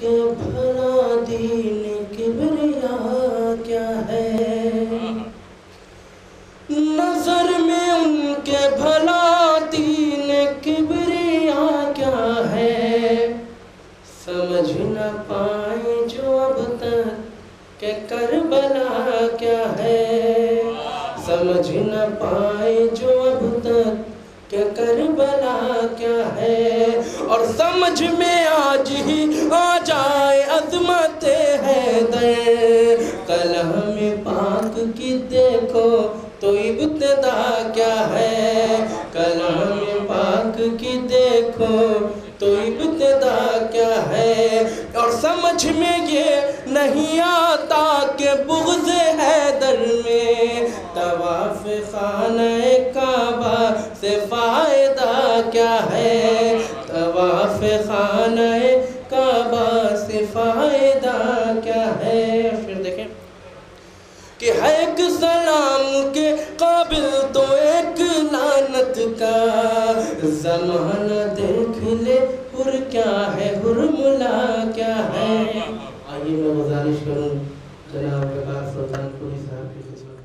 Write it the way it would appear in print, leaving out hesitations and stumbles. के भला दीन किबरिया क्या है, नजर में उनके भला दीन किबरिया क्या है, समझ न पाए जो अब तक के करबला क्या है, समझ न पाए जो अब तक के करबला क्या है। और समझ में आज ही आ जाए अजमत हैदर, कलम पाक की देखो तो इब्तिदा क्या है, कलम पाक की देखो तो इब्तिदा क्या है। और समझ में ये नहीं आता के बुग़्ज़ हैदर में तवाफ़ ख़ाने काबा से फ़ायदा क्या है, तवाफ़ ख़ाने काबा से फ़ायदा क्या है। फिर देखें कि है एक सलाम के काबिल तो एक लानत का, ज़माना देख ले हुर क्या है हुरमुला क्या है। आइए मैं गुजारिश करूँ जनाब वक़ास सुल्तानपुरी साहब की खिदमत।